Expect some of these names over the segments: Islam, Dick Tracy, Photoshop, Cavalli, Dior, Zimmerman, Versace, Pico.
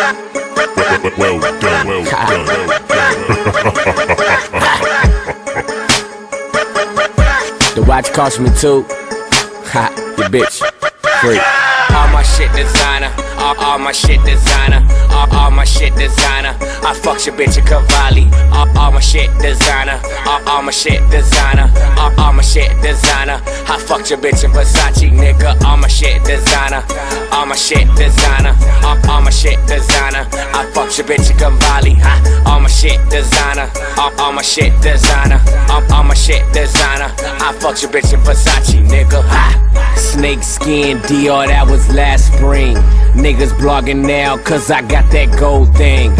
Well done, well done, well done. The watch cost me $2. Ha, your bitch, free. All my shit designer, all my shit designer, all my shit designer. I fucked your bitch at Cavalli, all my shit designer, all my shit designer, all my shit designer. I fucked your bitch in Versace, nigga, all my shit designer, all my shit designer, all my shit designer. I fucked your bitch at Cavalli, all my shit designer, all my shit designer, all my shit designer. I fucked your bitch in Versace, nigga, snake skin Dior, that was last spring. Niggas blogging now, cause I got that gold thing.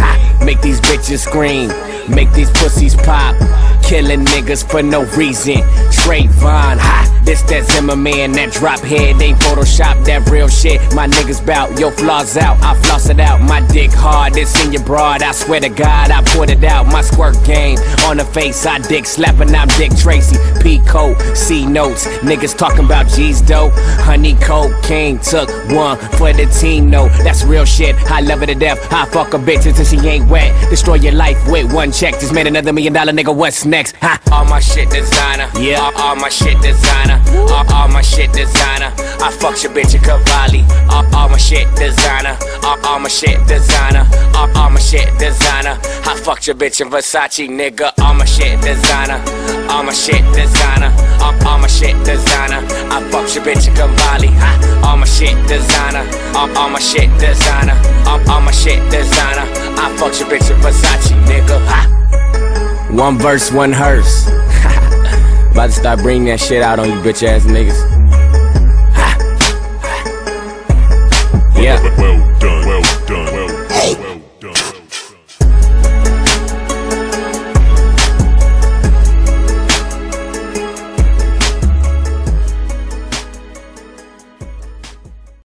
Make these bitches scream, make these pussies pop. Killing niggas for no reason, straight Von. This that Zimmerman, that drop head, ain't Photoshop, that real shit. My niggas bout, yo flaws out, I floss it out. My dick hard, it's in your broad, I swear to God, I poured it out. My squirt game, on the face, I dick slapping, I'm Dick Tracy. Pico, C notes, niggas talking about G's dope. Honey cocaine, took one for the team, no, that's real shit. I love her to death, I fuck a bitch until she ain't wet. Destroy your life with one check, just made another $1 million, nigga, what's next? All my shit designer, yeah, all my shit designer. All my shit designer. I fucked your bitch at Cavalli. All my shit designer. All my shit designer. All my shit designer. I fucked your bitch in Versace, nigga. All my shit designer. All my shit designer. All my shit designer. I fucked your bitch at Cavalli. All my shit designer. All my shit designer. All my shit designer. I fucked your bitch in Versace, nigga. One verse, one hearse. About to start bringing that shit out on you bitch ass niggas. Yeah.